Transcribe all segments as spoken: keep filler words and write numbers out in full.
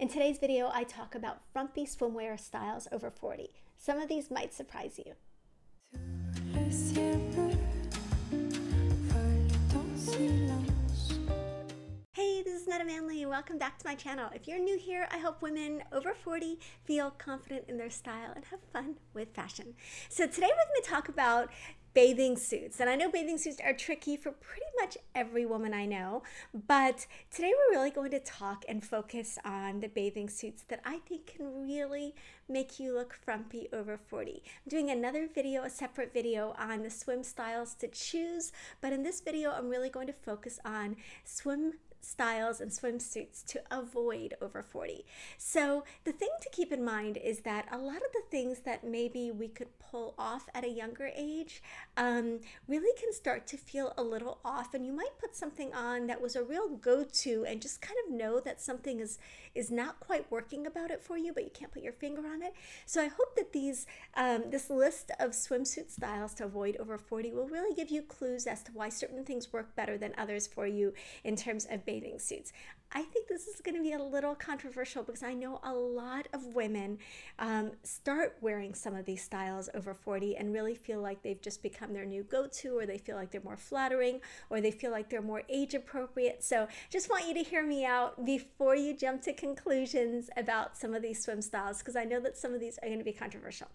In today's video, I talk about frumpy swimwear styles over forty. Some of these might surprise you. Hey, this is Nada Manley, and welcome back to my channel. If you're new here, I help women over forty feel confident in their style and have fun with fashion. So today we're going to talk about bathing suits, and I know bathing suits are tricky for pretty much every woman I know, but today we're really going to talk and focus on the bathing suits that I think can really make you look frumpy over forty. I'm doing another video, a separate video on the swim styles to choose, but in this video I'm really going to focus on swim styles and swimsuits to avoid over forty. So the thing to keep in mind is that a lot of the things that maybe we could pull off at a younger age um, really can start to feel a little off, and you might put something on that was a real go-to and just kind of know that something is is not quite working about it for you, but you can't put your finger on it. So I hope that these um, this list of swimsuit styles to avoid over forty will really give you clues as to why certain things work better than others for you in terms of bathing suits. I think this is going to be a little controversial because I know a lot of women um, start wearing some of these styles over forty and really feel like they've just become their new go-to, or they feel like they're more flattering, or they feel like they're more age-appropriate. So just want you to hear me out before you jump to conclusions about some of these swim styles, because I know that some of these are going to be controversial.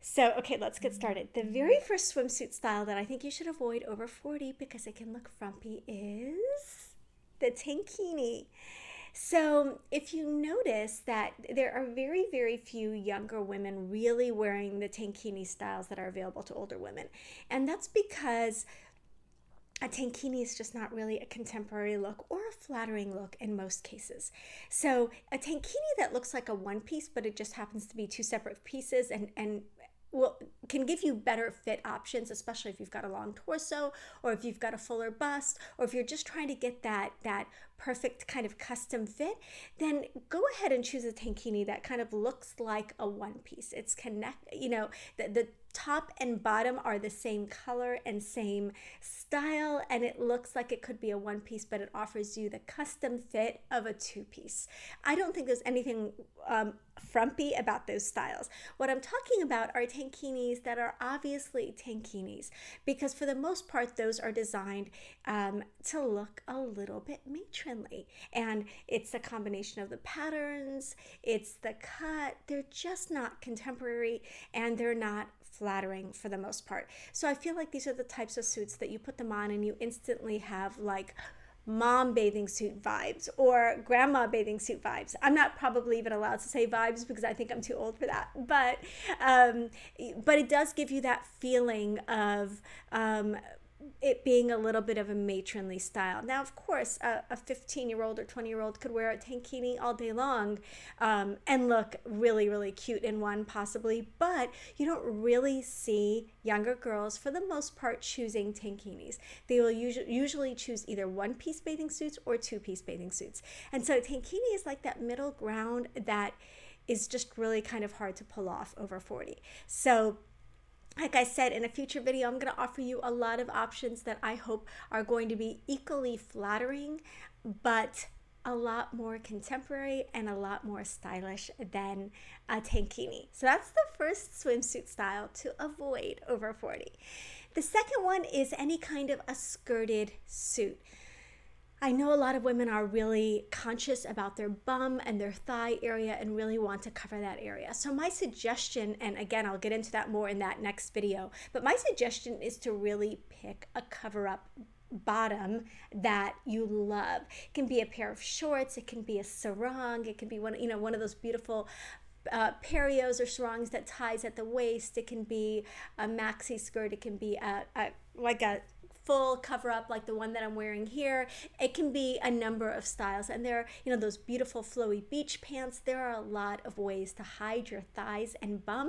So, okay, let's get started. The very first swimsuit style that I think you should avoid over forty because it can look frumpy is the tankini. So if you notice that there are very, very few younger women really wearing the tankini styles that are available to older women. And that's because a tankini is just not really a contemporary look or a flattering look in most cases. So a tankini that looks like a one piece, but it just happens to be two separate pieces and, and Will, can give you better fit options, especially if you've got a long torso, or if you've got a fuller bust, or if you're just trying to get that that perfect kind of custom fit, then go ahead and choose a tankini that kind of looks like a one piece. It's connect, you know, the, the top and bottom are the same color and same style, and it looks like it could be a one piece, but it offers you the custom fit of a two piece. I don't think there's anything um, frumpy about those styles. What I'm talking about are tankinis that are obviously tankinis, because for the most part, those are designed um, to look a little bit matronly. And it's a combination of the patterns, it's the cut, they're just not contemporary, and they're not flattering for the most part. So I feel like these are the types of suits that you put them on and you instantly have like mom bathing suit vibes or grandma bathing suit vibes. I'm not probably even allowed to say vibes because I think I'm too old for that, but um, but it does give you that feeling of um, it being a little bit of a matronly style. Now, of course, a, a fifteen-year-old or twenty-year-old could wear a tankini all day long um, and look really, really cute in one possibly, but you don't really see younger girls, for the most part, choosing tankinis. They will usually, usually choose either one-piece bathing suits or two-piece bathing suits. And so tankini is like that middle ground that is just really kind of hard to pull off over forty. So, like I said, in a future video, I'm going to offer you a lot of options that I hope are going to be equally flattering, but a lot more contemporary and a lot more stylish than a tankini. So that's the first swimsuit style to avoid over forty. The second one is any kind of a skirted suit. I know a lot of women are really conscious about their bum and their thigh area and really want to cover that area. So my suggestion, and again, I'll get into that more in that next video, but my suggestion is to really pick a cover-up bottom that you love. It can be a pair of shorts, it can be a sarong, it can be one, you know, one of those beautiful Uh, perios or sarongs that ties at the waist. It can be a maxi skirt. It can be a, a like a full cover up like the one that I'm wearing here. It can be a number of styles, and there are, you know, those beautiful flowy beach pants. There are a lot of ways to hide your thighs and bum,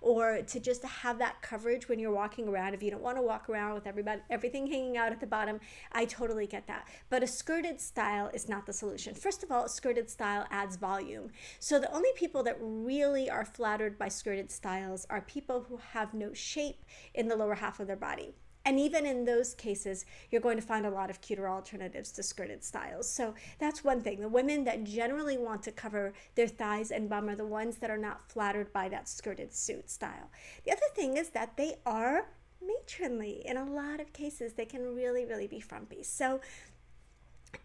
or to just have that coverage when you're walking around. If you don't want to walk around with everybody everything hanging out at the bottom, I totally get that. But a skirted style is not the solution. First of all, a skirted style adds volume. So the only people that really really are flattered by skirted styles are people who have no shape in the lower half of their body. And even in those cases, you're going to find a lot of cuter alternatives to skirted styles. So that's one thing. The women that generally want to cover their thighs and bum are the ones that are not flattered by that skirted suit style. The other thing is that they are matronly. In a lot of cases, they can really, really be frumpy. So,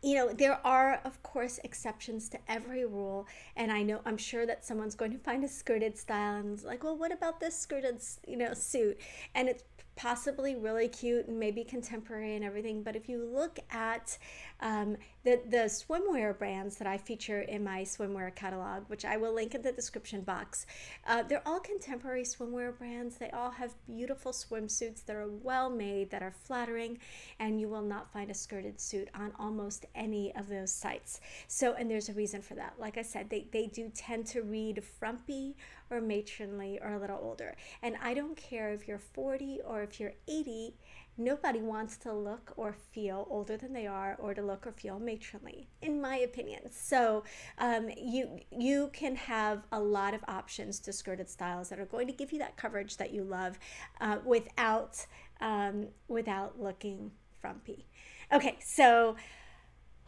you know, there are, of course, exceptions to every rule. And I know, I'm sure that someone's going to find a skirted style and is like, well, what about this skirted, you know, suit? And it's possibly really cute and maybe contemporary and everything. But if you look at um, the, the swimwear brands that I feature in my swimwear catalog, which I will link in the description box, uh, they're all contemporary swimwear brands. They all have beautiful swimsuits that are well made, that are flattering, and you will not find a skirted suit on almost any of those sites. So, and there's a reason for that. Like I said, they, they do tend to read frumpy or matronly or a little older. And I don't care if you're forty or if you're eighty, nobody wants to look or feel older than they are, or to look or feel matronly, in my opinion. So um, you, you can have a lot of options to skirted styles that are going to give you that coverage that you love uh, without, um, without looking frumpy. Okay, so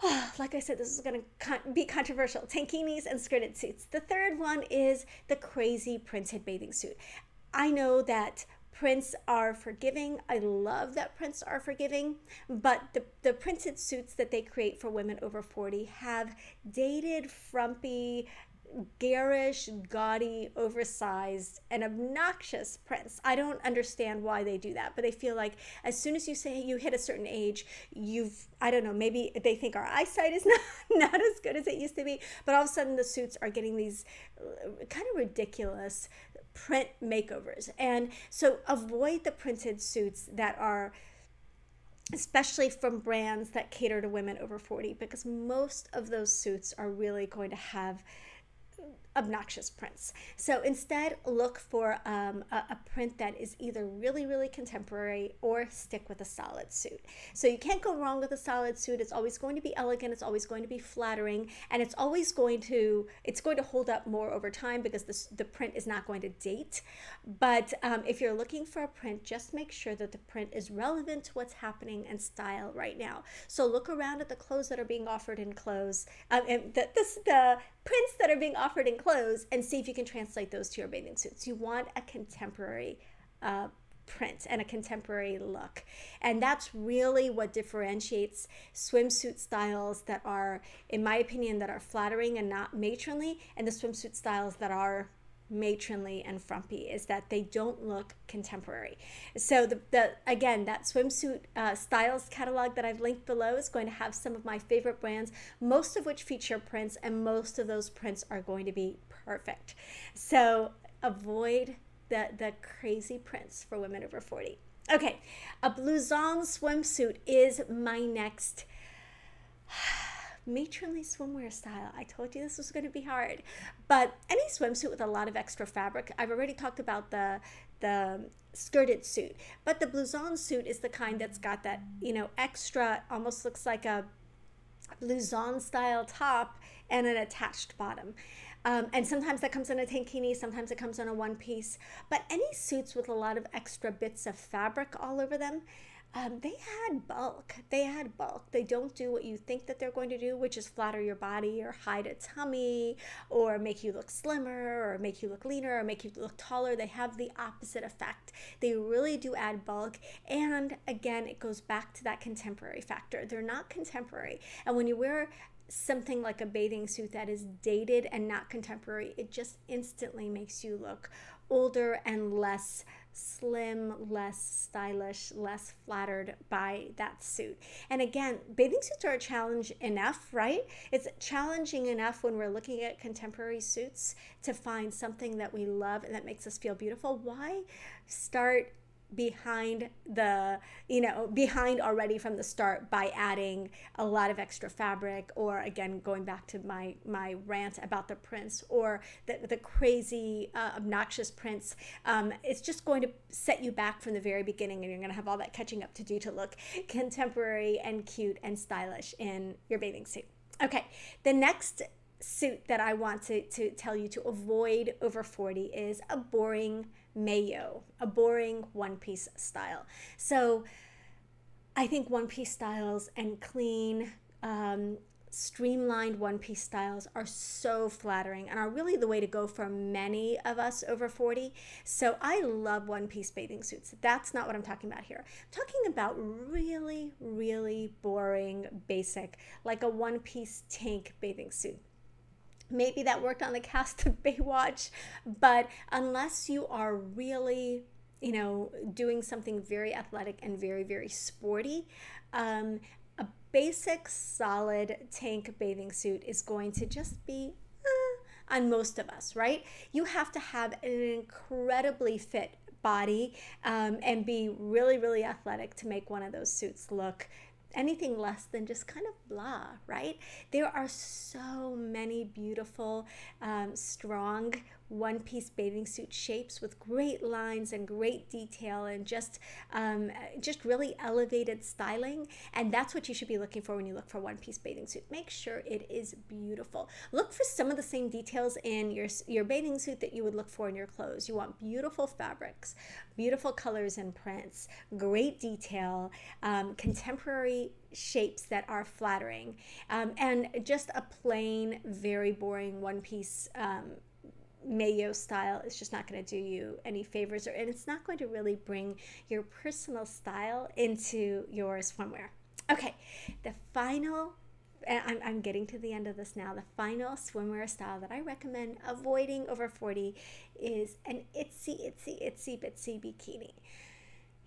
oh, like I said, this is going to con be controversial. Tankinis and skirted suits. The third one is the crazy printed bathing suit. I know that prints are forgiving. I love that prints are forgiving, but the, the printed suits that they create for women over forty have dated, frumpy, garish, gaudy, oversized, and obnoxious prints. I don't understand why they do that, but they feel like as soon as you say you hit a certain age, you've, I don't know, maybe they think our eyesight is not, not as good as it used to be, but all of a sudden the suits are getting these kind of ridiculous print makeovers. And so avoid the printed suits that are, especially from brands that cater to women over forty, because most of those suits are really going to have obnoxious prints. So instead, look for um, a, a print that is either really, really contemporary, or stick with a solid suit. So you can't go wrong with a solid suit. It's always going to be elegant. It's always going to be flattering, and it's always going to, it's going to hold up more over time because this, the print is not going to date. But um, if you're looking for a print, just make sure that the print is relevant to what's happening and style right now. So look around at the clothes that are being offered in clothes, um, and the, this, the prints that are being offered in clothes, and see if you can translate those to your bathing suits. You want a contemporary uh, print and a contemporary look. And that's really what differentiates swimsuit styles that are, in my opinion, that are flattering and not matronly, and the swimsuit styles that are matronly and frumpy, is that they don't look contemporary. So the, the again, that swimsuit uh, styles catalog that I've linked below is going to have some of my favorite brands, most of which feature prints, and most of those prints are going to be perfect. So avoid the, the crazy prints for women over forty. Okay, a blouson swimsuit is my next matronly swimwear style. I told you this was going to be hard, but any swimsuit with a lot of extra fabric. I've already talked about the the skirted suit, but the blouson suit is the kind that's got that, you know, extra, almost looks like a blouson style top and an attached bottom. Um, and sometimes that comes in a tankini, sometimes it comes in a one piece, but any suits with a lot of extra bits of fabric all over them, Um, they had bulk, they had bulk. They don't do what you think that they're going to do, which is flatter your body or hide a tummy or make you look slimmer or make you look leaner or make you look taller. They have the opposite effect. They really do add bulk. And again, it goes back to that contemporary factor. They're not contemporary. And when you wear something like a bathing suit that is dated and not contemporary, it just instantly makes you look older and less slim, less stylish, less flattered by that suit. And again, bathing suits are a challenge enough, right? It's challenging enough when we're looking at contemporary suits to find something that we love and that makes us feel beautiful. Why start behind the, you know, behind already from the start by adding a lot of extra fabric, or again, going back to my my rant about the prints or the, the crazy uh, obnoxious prints. Um, it's just going to set you back from the very beginning, and you're going to have all that catching up to do to look contemporary and cute and stylish in your bathing suit. Okay, the next suit that I want to, to tell you to avoid over forty is a boring mayo, a boring one-piece style. So I think one-piece styles and clean, um, streamlined one-piece styles are so flattering and are really the way to go for many of us over forty. So I love one-piece bathing suits. That's not what I'm talking about here. I'm talking about really, really boring, basic, like a one-piece tank bathing suit. Maybe that worked on the cast of Baywatch, but unless you are really, you know, doing something very athletic and very, very sporty, um, a basic solid tank bathing suit is going to just be eh, on most of us, right? You have to have an incredibly fit body um, and be really, really athletic to make one of those suits look anything less than just kind of blah, right? There are so many beautiful, um, strong one-piece bathing suit shapes with great lines and great detail and just, um, just really elevated styling. And that's what you should be looking for when you look for one-piece bathing suit. Make sure it is beautiful. Look for some of the same details in your, your bathing suit that you would look for in your clothes. You want beautiful fabrics, beautiful colors and prints, great detail, um, contemporary shapes that are flattering, um, and just a plain, very boring one-piece um, mayo style is just not going to do you any favors, or and it's not going to really bring your personal style into your swim wear. Okay, the final, and I'm, I'm getting to the end of this now, the final swimwear style that I recommend avoiding over forty is an itsy, itsy, itsy, bitsy bikini.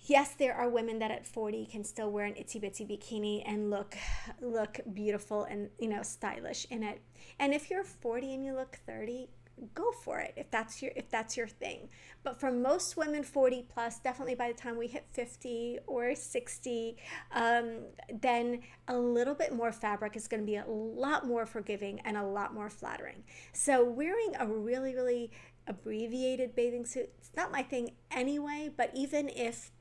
Yes, there are women that at forty can still wear an itsy bitsy bikini and look look beautiful and, you know, stylish in it. And if you're forty and you look thirty, go for it if that's your if that's your thing. But for most women forty plus, definitely by the time we hit fifty or sixty, um, then a little bit more fabric is going to be a lot more forgiving and a lot more flattering. So wearing a really, really abbreviated bathing suit, it's not my thing anyway. But even if,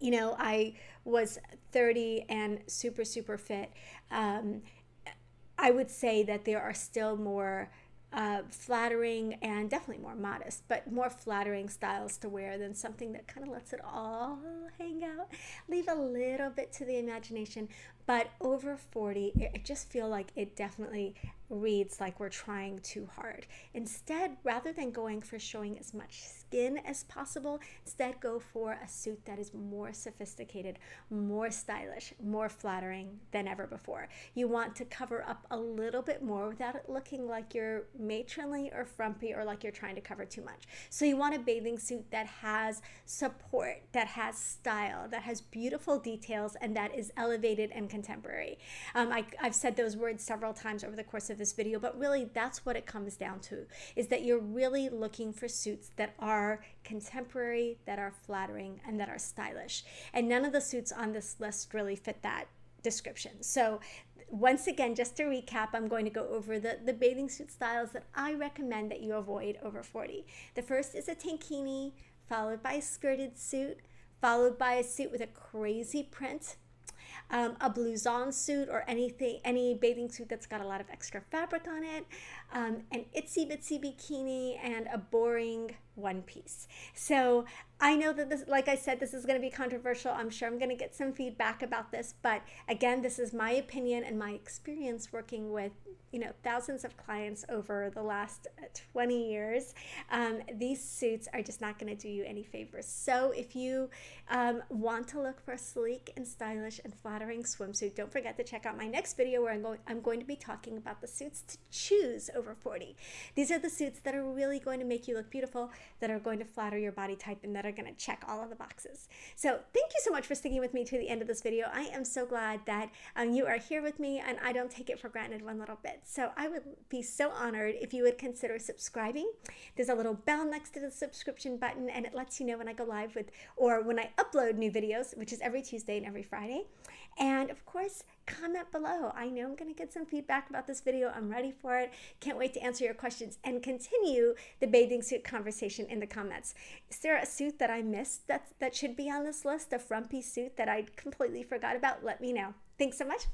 you know, I was thirty and super, super fit, um, I would say that there are still more Uh, flattering and definitely more modest, but more flattering styles to wear than something that kind of lets it all hang out. Leave a little bit to the imagination, but over forty, I just feel like it definitely reads like we're trying too hard. Instead, rather than going for showing as much skin as possible, instead go for a suit that is more sophisticated, more stylish, more flattering than ever before. You want to cover up a little bit more without it looking like you're matronly or frumpy or like you're trying to cover too much. So you want a bathing suit that has support, that has style, that has beautiful details, and that is elevated and contemporary. Um, I, I've said those words several times over the course of this video, but really that's what it comes down to, is that you're really looking for suits that are contemporary, that are flattering, and that are stylish. And none of the suits on this list really fit that description. So once again, just to recap, I'm going to go over the, the bathing suit styles that I recommend that you avoid over forty. The first is a tankini, followed by a skirted suit, followed by a suit with a crazy print, Um, a blouson suit or anything, any bathing suit that's got a lot of extra fabric on it, um, an itsy bitsy bikini, and a boring one piece. So I know that this, like I said, this is going to be controversial. I'm sure I'm going to get some feedback about this, but again, this is my opinion and my experience working with, you know, thousands of clients over the last twenty years. Um, these suits are just not going to do you any favors. So if you um, want to look for a sleek and stylish and flattering swimsuit, don't forget to check out my next video where I'm going, I'm going to be talking about the suits to choose over forty. These are the suits that are really going to make you look beautiful, that are going to flatter your body type, and that are going to check all of the boxes. So thank you so much for sticking with me to the end of this video. I am so glad that um, you are here with me, and I don't take it for granted one little bit. So I would be so honored if you would consider subscribing. There's a little bell next to the subscription button, and it lets you know when I go live with, or when I upload new videos, which is every Tuesday and every Friday. And of course, comment below. I know I'm going to get some feedback about this video. I'm ready for it. Can't wait to answer your questions and continue the bathing suit conversation in the comments. Is there a suit that I missed that, that should be on this list? A frumpy suit that I completely forgot about? Let me know. Thanks so much.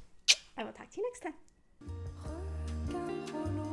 I will talk to you next time.